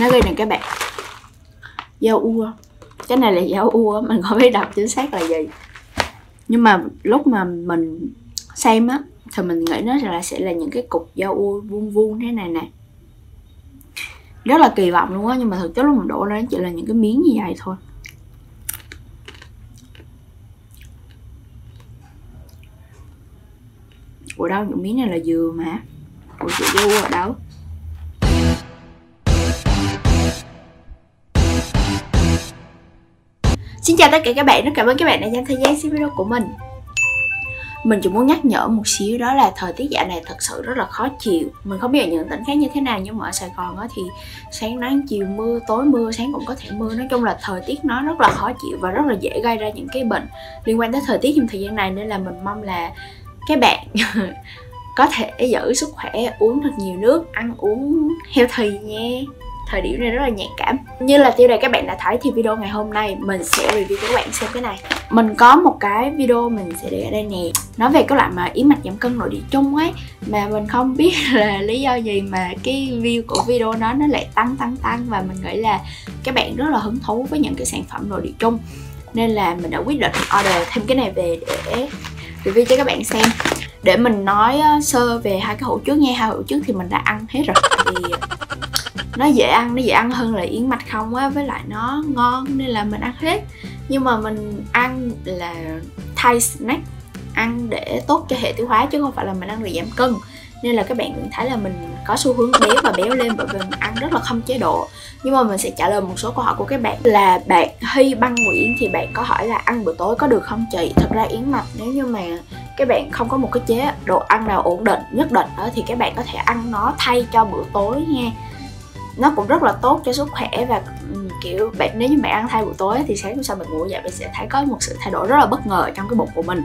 Nó ghi này các bạn, dao ua. Cái này là dao ua, mình không biết đọc chính xác là gì. Nhưng mà lúc mà mình xem á thì mình nghĩ nó là sẽ là những cái cục dao ua vuông vuông thế này nè. Rất là kỳ vọng luôn á, nhưng mà thực chất lúc mình đổ lên chỉ là những cái miếng như vậy thôi. Ủa đâu, những miếng này là dừa mà. Ủa chị dao ua ở đâu? Xin chào tất cả các bạn, rất cảm ơn các bạn đã dành thời gian xem video của mình. Mình chỉ muốn nhắc nhở một xíu, đó là thời tiết dạo này thật sự rất là khó chịu. Mình không biết ở những tỉnh khác như thế nào, nhưng mà ở Sài Gòn đó thì sáng nắng, chiều mưa, tối mưa, sáng cũng có thể mưa. Nói chung là thời tiết nó rất là khó chịu và rất là dễ gây ra những cái bệnh liên quan tới thời tiết trong thời gian này. Nên là mình mong là các bạn có thể giữ sức khỏe, uống thật nhiều nước, ăn uống healthy nha. Thời điểm này rất là nhạy cảm. Như là tiêu đề các bạn đã thấy thì video ngày hôm nay mình sẽ review cho các bạn xem cái này. Mình có một cái video mình sẽ để ở đây nè, nói về cái loại mà yếm mạch giảm cân nội địa chung ấy. Mà mình không biết là lý do gì mà cái view của video nó lại tăng. Và mình nghĩ là các bạn rất là hứng thú với những cái sản phẩm nội địa chung, nên là mình đã quyết định order thêm cái này về để review cho các bạn xem. Để mình nói sơ về hai cái hũ trước nha. Hai hũ trước thì mình đã ăn hết rồi thì nó dễ ăn, nó dễ ăn hơn là yến mạch không á, với lại nó ngon nên là mình ăn hết. Nhưng mà mình ăn là thay snack, ăn để tốt cho hệ tiêu hóa chứ không phải là mình ăn để giảm cân. Nên là các bạn cũng thấy là mình có xu hướng béo và béo lên bởi vì mình ăn rất là không chế độ. Nhưng mà mình sẽ trả lời một số câu hỏi của các bạn. Là bạn Hy Băng Nguyễn thì bạn có hỏi là ăn bữa tối có được không chị? Thật ra yến mạch nếu như mà các bạn không có một cái chế độ ăn nào ổn định nhất định đó, thì các bạn có thể ăn nó thay cho bữa tối nha. Nó cũng rất là tốt cho sức khỏe và kiểu bạn, nếu như bạn ăn thay buổi tối thì sáng hôm sau mình ngủ dậy bạn sẽ thấy có một sự thay đổi rất là bất ngờ trong cái bụng của mình.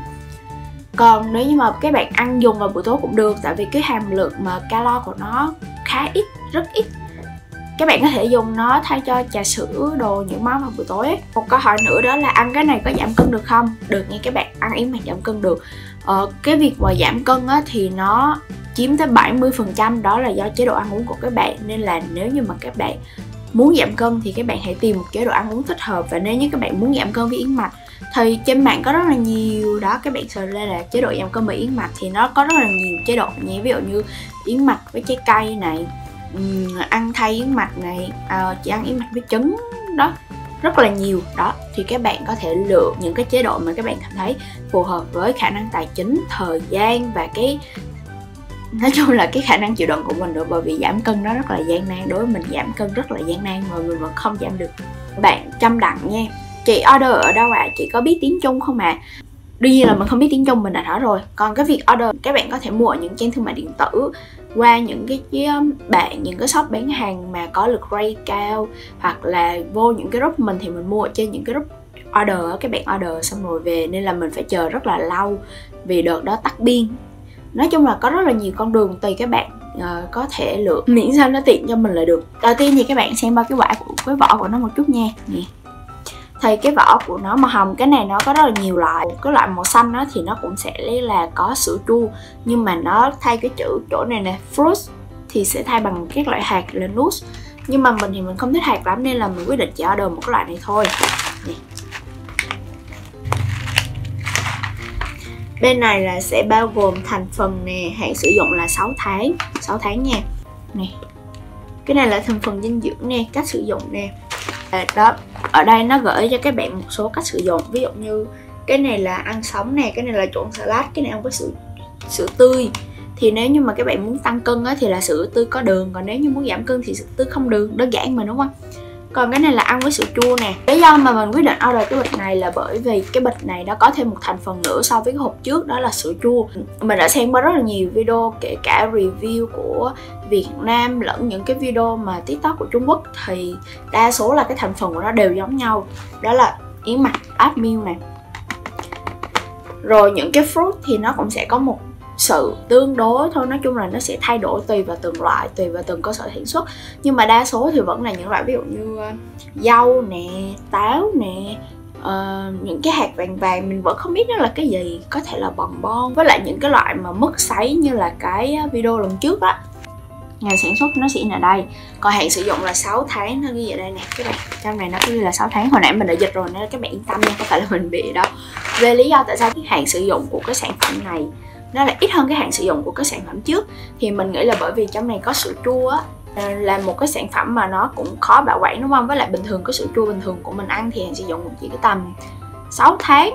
Còn nếu như mà các bạn ăn dùng vào buổi tối cũng được, tại vì cái hàm lượng mà calo của nó khá ít, rất ít. Các bạn có thể dùng nó thay cho trà sữa, đồ, những món vào buổi tối ấy. Một câu hỏi nữa đó là ăn cái này có giảm cân được không? Được nha các bạn, ăn yến mạch giảm cân được. Cái việc mà giảm cân á, thì nó chiếm tới 70% đó là do chế độ ăn uống của các bạn. Nên là nếu như mà các bạn muốn giảm cân thì các bạn hãy tìm một chế độ ăn uống thích hợp. Và nếu như các bạn muốn giảm cân với yến mạch thì trên mạng có rất là nhiều đó, các bạn search lên là chế độ giảm cân với yến mạch thì nó có rất là nhiều chế độ nhé. Ví dụ như yến mạch với trái cây này, ăn thay yến mạch này, chỉ ăn yến mạch với trứng đó, rất là nhiều đó. Thì các bạn có thể lựa những cái chế độ mà các bạn cảm thấy phù hợp với khả năng tài chính, thời gian và cái, nói chung là cái khả năng chịu đựng của mình được. Bởi vì giảm cân nó rất là gian nan, đối với mình giảm cân rất là gian nan mà mình vẫn không giảm được. Bạn Trâm Đặng nha, chị order ở đâu ạ? Chị có biết tiếng Trung không ạ? Đương nhiên là mình không biết tiếng Trung, mình đã hỏi rồi. Còn cái việc order các bạn có thể mua ở những trang thương mại điện tử, qua những cái bạn, những cái shop bán hàng mà có lượt rate cao, hoặc là vô những cái group. Mình thì mình mua ở trên những cái group order, các bạn order xong rồi về, nên là mình phải chờ rất là lâu vì đợt đó tắt biên. Nói chung là có rất là nhiều con đường tùy các bạn có thể lựa, miễn sao nó tiện cho mình là được. Đầu tiên thì các bạn xem bao cái quả của cái vỏ của nó một chút nha. Thì cái vỏ của nó màu hồng, cái này nó có rất là nhiều loại. Cái loại màu xanh đó thì nó cũng sẽ là có sữa chua, nhưng mà nó thay cái chữ chỗ này nè, fruit thì sẽ thay bằng các loại hạt là nuts. Nhưng mà mình thì mình không thích hạt lắm nên là mình quyết định chỉ order một cái loại này thôi. Bên này là sẽ bao gồm thành phần nè, hạn sử dụng là 6 tháng nha. Nè, cái này là thành phần dinh dưỡng nè, cách sử dụng nè. Đó, ở đây nó gửi cho các bạn một số cách sử dụng. Ví dụ như cái này là ăn sống nè, cái này là trộn salad, cái này ăn với sữa tươi. Thì nếu như mà các bạn muốn tăng cân á, thì là sữa tươi có đường, còn nếu như muốn giảm cân thì sữa tươi không đường, đơn giản mà đúng không? Còn cái này là ăn với sữa chua nè. Lý do mà mình quyết định order cái bịch này là bởi vì cái bịch này nó có thêm một thành phần nữa so với cái hộp trước, đó là sữa chua. Mình đã xem qua rất là nhiều video, kể cả review của Việt Nam lẫn những cái video mà TikTok của Trung Quốc, thì đa số là cái thành phần của nó đều giống nhau. Đó là yến mạch, oatmeal nè. Rồi những cái fruit thì nó cũng sẽ có một sự tương đối thôi, nói chung là nó sẽ thay đổi tùy vào từng loại, tùy vào từng cơ sở sản xuất. Nhưng mà đa số thì vẫn là những loại ví dụ như dâu nè, táo nè, những cái hạt vàng vàng mình vẫn không biết nó là cái gì, có thể là bonbon, với lại những cái loại mà mứt sấy như là cái video lần trước á. ngày sản xuất nó sẽ in ở đây, còn hạn sử dụng là 6 tháng, nó ghi ở đây nè các bạn, trong này nó cứ ghi là 6 tháng. Hồi nãy mình đã dịch rồi nên các bạn yên tâm nha, không phải là mình bị đâu. Về lý do tại sao cái hạn sử dụng của cái sản phẩm này nó là ít hơn cái hạn sử dụng của cái sản phẩm trước thì mình nghĩ là bởi vì trong này có sữa chua á, là một cái sản phẩm mà nó cũng khó bảo quản đúng không, với lại bình thường cái sữa chua bình thường của mình ăn thì hạn sử dụng cũng chỉ cái tầm 6 tháng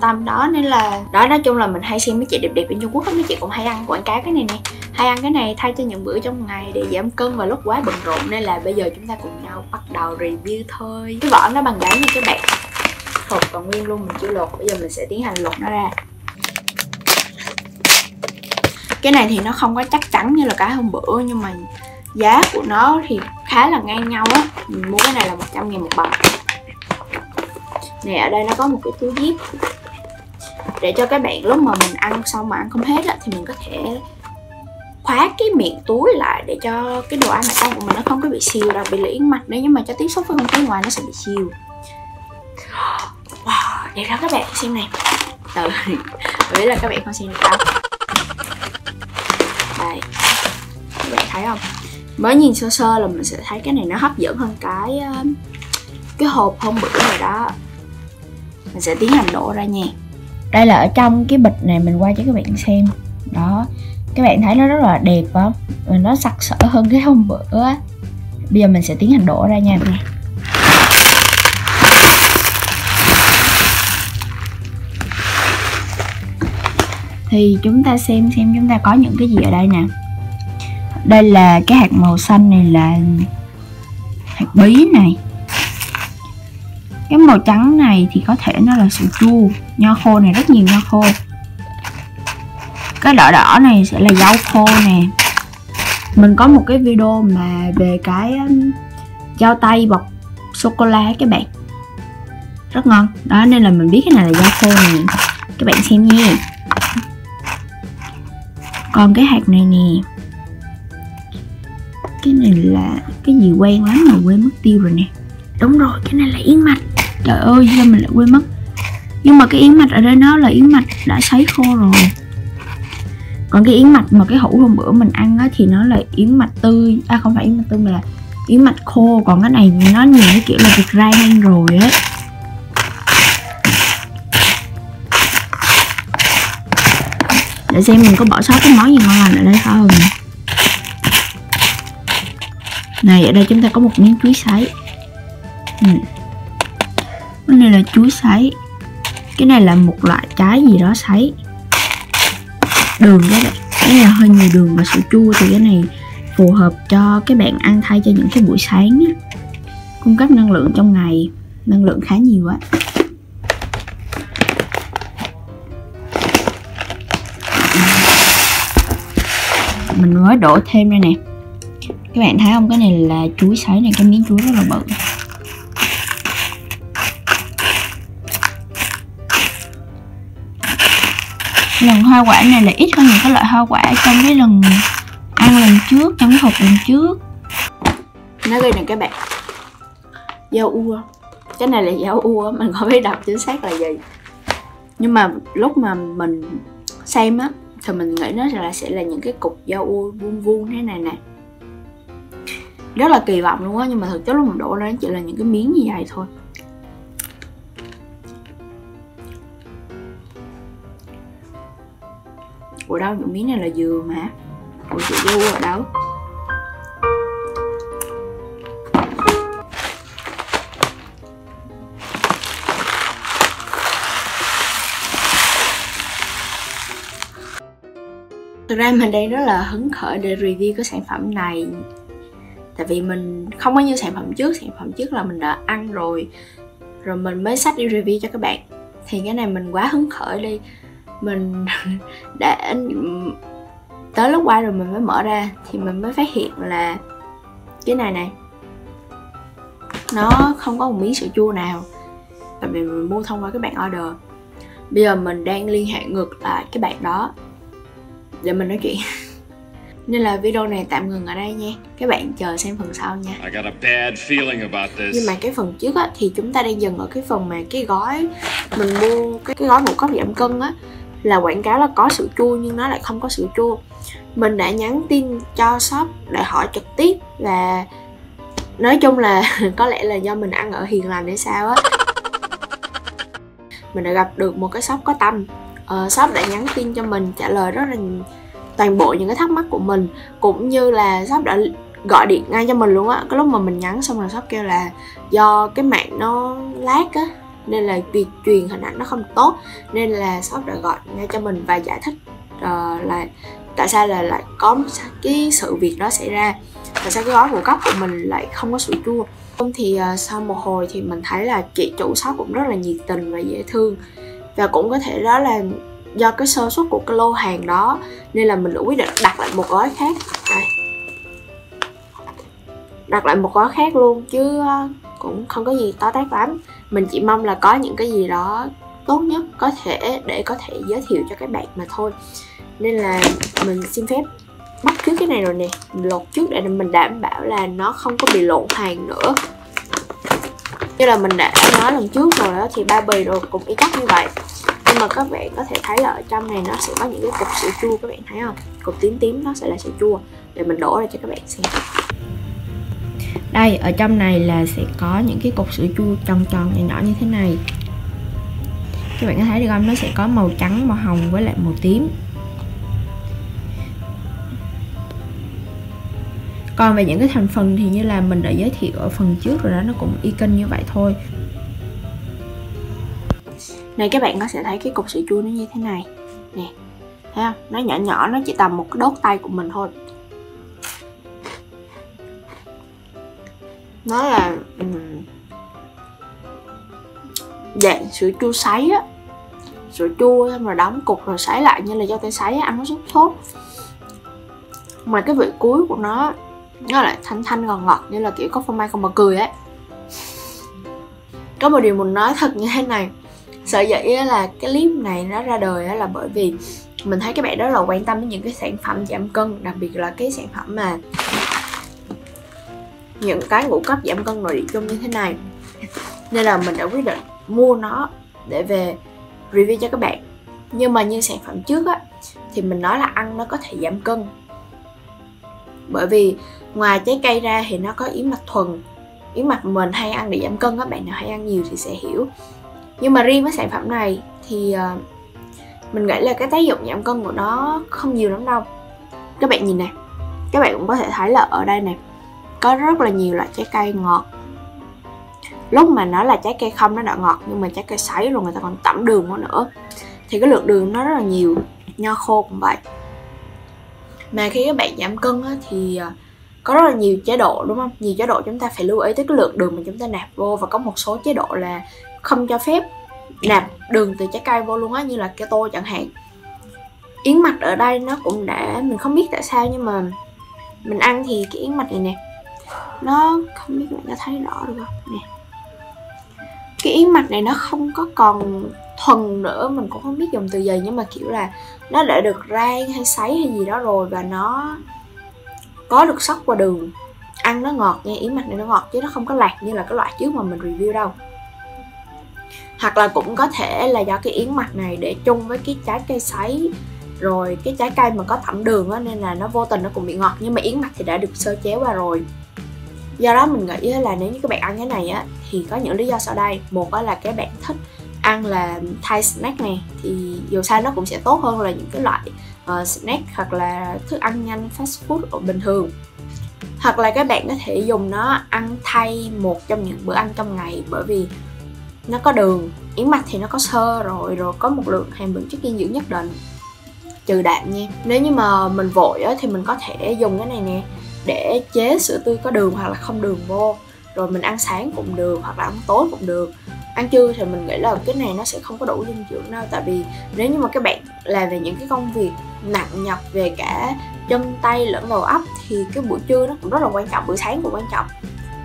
tầm đó, nên là đó, nói chung là mình hay xem mấy chị đẹp đẹp bên Trung Quốc đó, mấy chị cũng hay ăn quảng cáo cái này nè, hay ăn cái này thay cho những bữa trong ngày để giảm cân và lúc quá bận rộn. Nên là bây giờ chúng ta cùng nhau bắt đầu review thôi. Cái vỏ nó bằng đá nha các bạn, hộp còn nguyên luôn, mình chưa lột, bây giờ mình sẽ tiến hành lột nó ra. Cái này thì nó không có chắc chắn như là cái hôm bữa, nhưng mà giá của nó thì khá là ngang nhau á. Mình mua cái này là 100.000 một bọc. Nè, ở đây nó có một cái túi zip để cho các bạn lúc mà mình ăn xong mà ăn không hết á, thì mình có thể khóa cái miệng túi lại để cho cái đồ ăn này ăn của mình nó không có bị siêu, đặc biệt là yến mạch nếu như mà cho tiếp xúc với không khí ngoài nó sẽ bị siêu. Wow, đẹp lắm các bạn, xem này. Tự biết là các bạn không xem được đâu. Đây, các bạn thấy không? Mới nhìn sơ sơ là mình sẽ thấy cái này nó hấp dẫn hơn cái hộp hôm bữa rồi đó. Mình sẽ tiến hành đổ ra nha. Đây là ở trong cái bịch này, mình quay cho các bạn xem. Đó, các bạn thấy nó rất là đẹp không? Nó sặc sỡ hơn cái hôm bữa á. Bây giờ mình sẽ tiến hành đổ ra nha. Thì chúng ta xem chúng ta có những cái gì ở đây nè. Đây là cái hạt màu xanh này là hạt bí này. Cái màu trắng này thì có thể nó là sữa chua. Nho khô này, rất nhiều nho khô. Cái đỏ đỏ này sẽ là rau khô nè. Mình có một cái video mà về cái dao tây bọc sô-cô-la các bạn, rất ngon. Đó, nên là mình biết cái này là rau khô nè, các bạn xem nha. Còn cái hạt này nè, cái này là cái gì quen lắm mà quên mất tiêu rồi nè. Đúng rồi, cái này là yến mạch. Trời ơi, sao mình lại quên mất. Nhưng mà cái yến mạch ở đây nó là yến mạch đã sấy khô rồi. Còn cái yến mạch mà cái hũ hôm bữa mình ăn á thì nó là yến mạch tươi. À không phải yến mạch tươi mà là yến mạch khô. Còn cái này nó nhìn cái kiểu là được rang lên rồi á. Để xem mình có bỏ sót cái món gì ngon lành ở đây không. Này, ở đây chúng ta có một miếng chuối sấy. Cái này là chuối sấy. Cái này là một loại trái gì đó sấy. Đường các bạn. Cái này là hơi nhiều đường và sữa chua, thì cái này phù hợp cho các bạn ăn thay cho những cái buổi sáng á, cung cấp năng lượng trong ngày. Năng lượng khá nhiều á. Mình mới đổ thêm đây nè. Các bạn thấy không? Cái này là chuối sấy này, cái miếng chuối rất là bự. Lần hoa quả này là ít hơn những cái loại hoa quả trong cái lần ăn lần trước, trong cái hộp lần trước. Nó đây nè các bạn, dao ua. Cái này là dao ua, mình không biết đọc chính xác là gì. Nhưng mà lúc mà mình xem á thì mình nghĩ nó là sẽ là những cái cục dao ua vuông vuông thế này nè. Rất là kỳ vọng luôn á, nhưng mà thực chất lúc mình đổ ra nó chỉ là những cái miếng như vậy thôi. Ủa đâu, những miếng này là dừa mà. Ủa chị vô ở đâu? Thực ra mình đang rất là hứng khởi để review cái sản phẩm này. Tại vì mình không có như sản phẩm trước là mình đã ăn rồi. Rồi mình mới xách đi review cho các bạn. Thì cái này mình quá hứng khởi đi. Mình đã tới lúc quay rồi mình mới mở ra thì mình mới phát hiện là cái này này nó không có một miếng sữa chua nào, tại vì mình mua thông qua các bạn order. Bây giờ mình đang liên hệ ngược lại cái bạn đó để mình nói chuyện. Nên là video này tạm ngừng ở đây nha. Các bạn chờ xem phần sau nha. Nhưng mà cái phần trước á, thì chúng ta đang dừng ở cái phần mà cái gói mình mua, cái gói ngũ cốc giảm cân á, là quảng cáo là có sữa chua nhưng nó lại không có sữa chua. Mình đã nhắn tin cho shop để hỏi trực tiếp, và nói chung là có lẽ là do mình ăn ở hiền lành hay sao á, mình đã gặp được một cái shop có tâm. Shop đã nhắn tin cho mình, trả lời rất là toàn bộ những cái thắc mắc của mình, cũng như là shop đã gọi điện ngay cho mình luôn á. Cái lúc mà mình nhắn xong là shop kêu là do cái mạng nó lag á, nên là việc truyền hình ảnh nó không tốt, nên là shop đã gọi ngay cho mình và giải thích là tại sao là lại có cái sự việc đó xảy ra, tại sao cái gói ngũ cốc của mình lại không có sữa chua. Thì sau một hồi thì mình thấy là chị chủ shop cũng rất là nhiệt tình và dễ thương, và cũng có thể đó là do cái sơ suất của cái lô hàng đó nên là mình đã quyết định đặt lại một gói khác. Đây, đặt lại một gói khác luôn, chứ cũng không có gì to tát lắm. Mình chỉ mong là có những cái gì đó tốt nhất có thể để có thể giới thiệu cho các bạn mà thôi. Nên là mình xin phép bắt trước cái này rồi nè, mình lột trước để mình đảm bảo là nó không có bị lộn hàng nữa. Như là mình đã nói lần trước rồi đó, thì ba bì rồi cũng y chang như vậy. Nhưng mà các bạn có thể thấy là ở trong này nó sẽ có những cái cục sữa chua, các bạn thấy không? Cục tím tím nó sẽ là sữa chua. Để mình đổ ra cho các bạn xem. Đây, ở trong này là sẽ có những cái cục sữa chua tròn tròn nhỏ nhỏ như thế này. Các bạn có thấy được không? Nó sẽ có màu trắng, màu hồng với lại màu tím. Còn về những cái thành phần thì như là mình đã giới thiệu ở phần trước rồi đó, nó cũng y chang như vậy thôi. Này các bạn có sẽ thấy cái cục sữa chua nó như thế này nè, thấy không? Nó nhỏ nhỏ, nó chỉ tầm một cái đốt tay của mình thôi. Nó là dạng sữa chua sấy á, sữa chua xong rồi đóng cục rồi sấy lại như là do tay sấy, ăn nó sốt sốt. Mà cái vị cuối của nó lại thanh thanh ngọt ngọt, như là kiểu có phô mai không mà cười ấy. Có một điều mình nói thật như thế này, sở dĩ là cái clip này nó ra đời là bởi vì mình thấy các bạn rất là quan tâm đến những cái sản phẩm giảm cân, đặc biệt là cái sản phẩm mà những cái ngũ cốc giảm cân nội địa chung như thế này, nên là mình đã quyết định mua nó để về review cho các bạn. Nhưng mà như sản phẩm trước á, thì mình nói là ăn nó có thể giảm cân, bởi vì ngoài trái cây ra thì nó có yến mạch thuần. Yến mạch mình hay ăn để giảm cân, các bạn nào hay ăn nhiều thì sẽ hiểu. Nhưng mà riêng với sản phẩm này thì mình nghĩ là cái tác dụng giảm cân của nó không nhiều lắm đâu. Các bạn nhìn nè, các bạn cũng có thể thấy là ở đây nè, có rất là nhiều loại trái cây ngọt. Lúc mà nó là trái cây không nó đã ngọt, nhưng mà trái cây sấy rồi người ta còn tẩm đường vào nữa, thì cái lượng đường nó rất là nhiều. Nho khô cũng vậy. Mà khi các bạn giảm cân á, thì có rất là nhiều chế độ, đúng không? Nhiều chế độ chúng ta phải lưu ý tới cái lượng đường mà chúng ta nạp vô, và có một số chế độ là không cho phép nạp đường từ trái cây vô luôn á, như là keto chẳng hạn. Yến mạch ở đây nó cũng đã, mình không biết tại sao nhưng mà mình ăn thì cái yến mạch này nè, nó không biết các bạn có thấy rõ được không nè, cái yến mạch này nó không có còn thuần nữa, mình cũng không biết dùng từ gì, nhưng mà kiểu là nó đã được rang hay sấy hay gì đó rồi, và nó có được sóc qua đường, ăn nó ngọt nha. Yến mạch này nó ngọt chứ nó không có lạt như là cái loại trước mà mình review đâu. Hoặc là cũng có thể là do cái yến mạch này để chung với cái trái cây sấy rồi cái trái cây mà có tẩm đường á, nên là nó vô tình nó cũng bị ngọt. Nhưng mà yến mạch thì đã được sơ chế qua rồi. Do đó mình nghĩ là nếu như các bạn ăn cái này á, thì có những lý do sau đây. Một là các bạn thích ăn là Thai snack này, thì dù sao nó cũng sẽ tốt hơn là những cái loại snack hoặc là thức ăn nhanh fast food ở bình thường. Hoặc là các bạn có thể dùng nó ăn thay một trong những bữa ăn trong ngày, bởi vì nó có đường. Yến mạch thì nó có sơ rồi có một lượng hàm lượng chất dinh dưỡng nhất định, trừ đạm nha. Nếu như mà mình vội á, thì mình có thể dùng cái này nè để chế sữa tươi có đường hoặc là không đường vô, rồi mình ăn sáng cũng được hoặc là ăn tối cũng được. Ăn trưa thì mình nghĩ là cái này nó sẽ không có đủ dinh dưỡng đâu, tại vì nếu như mà các bạn làm về những cái công việc nặng nhọc về cả chân tay lẫn đầu óc thì cái buổi trưa nó cũng rất là quan trọng, buổi sáng cũng quan trọng.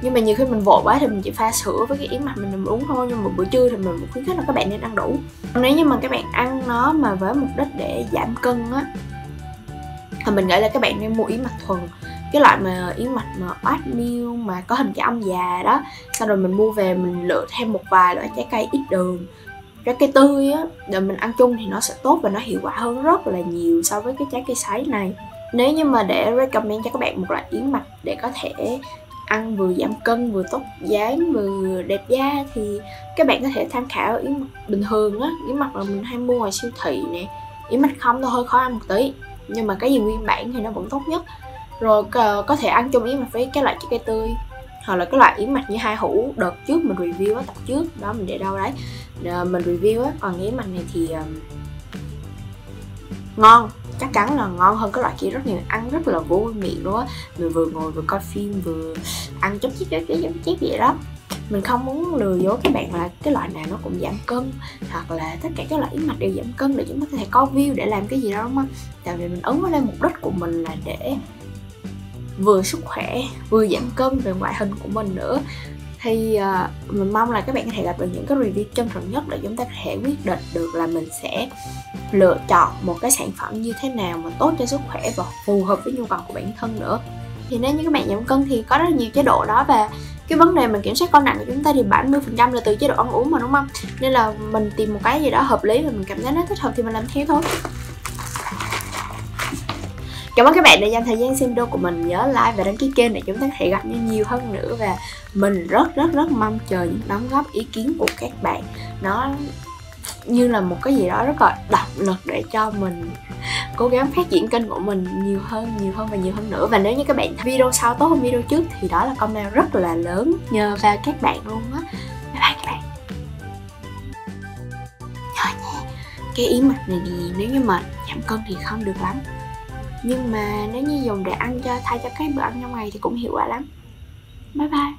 Nhưng mà nhiều khi mình vội quá thì mình chỉ pha sữa với cái yến mạch mình uống thôi, nhưng mà buổi trưa thì mình khuyến khích là các bạn nên ăn đủ. Nếu như mà các bạn ăn nó mà với mục đích để giảm cân á, thì mình nghĩ là các bạn nên mua yến mạch thuần, cái loại mà yến mạch mà oatmeal mà có hình cái ông già đó, sau rồi mình mua về mình lựa thêm một vài loại trái cây ít đường, trái cây tươi á, rồi mình ăn chung thì nó sẽ tốt và nó hiệu quả hơn rất là nhiều so với cái trái cây sấy này. Nếu như mà để recommend cho các bạn một loại yến mạch để có thể ăn vừa giảm cân, vừa tốt dáng, vừa đẹp da thì các bạn có thể tham khảo yến mạch bình thường á, yến mạch mà mình hay mua ngoài siêu thị nè. Yến mạch không nó hơi khó ăn một tí, nhưng mà cái gì nguyên bản thì nó vẫn tốt nhất. Rồi có thể ăn chung yến mạch với cái loại trái cây tươi, hoặc là cái loại yến mạch như hai hũ đợt trước mình review á, tập trước đó mình để đâu đấy mình review á. Còn yến mạch này thì ngon, chắc chắn là ngon hơn cái loại kia rất nhiều, ăn rất là vô miệng luôn á. Mình vừa ngồi vừa coi phim vừa ăn chốc chít vậy đó. Mình không muốn lừa dối các bạn là cái loại nào nó cũng giảm cân, hoặc là tất cả các loại yến mạch đều giảm cân để chúng ta có thể có view để làm cái gì đó, đúng không? Tại vì mình ấn vào đây mục đích của mình là để vừa sức khỏe vừa giảm cân về ngoại hình của mình nữa. Thì mình mong là các bạn có thể gặp được những cái review chân thật nhất để chúng ta có thể quyết định được là mình sẽ lựa chọn một cái sản phẩm như thế nào mà tốt cho sức khỏe và phù hợp với nhu cầu của bản thân nữa. Thì nếu như các bạn giảm cân thì có rất nhiều chế độ đó, và cái vấn đề mình kiểm soát cân nặng của chúng ta thì 70% là từ chế độ ăn uống mà, đúng không? Nên là mình tìm một cái gì đó hợp lý và mình cảm thấy nó thích hợp thì mình làm theo thôi. Cảm ơn các bạn đã dành thời gian xem video của mình. Nhớ like và đăng ký kênh để chúng ta có thể gặp nhau nhiều hơn nữa. Và mình rất mong chờ những đóng góp ý kiến của các bạn. Nó như là một cái gì đó rất là động lực để cho mình cố gắng phát triển kênh của mình nhiều hơn nữa. Và nếu như các bạn thấy video sau tốt hơn video trước thì đó là comment rất là lớn nhờ vào các bạn luôn á. Bye bye các bạn. Nhớ nha, cái yến mạch này thì nếu như mà giảm cân thì không được lắm, nhưng mà nếu như dùng để ăn thay cho các bữa ăn trong ngày thì cũng hiệu quả lắm. Bye bye.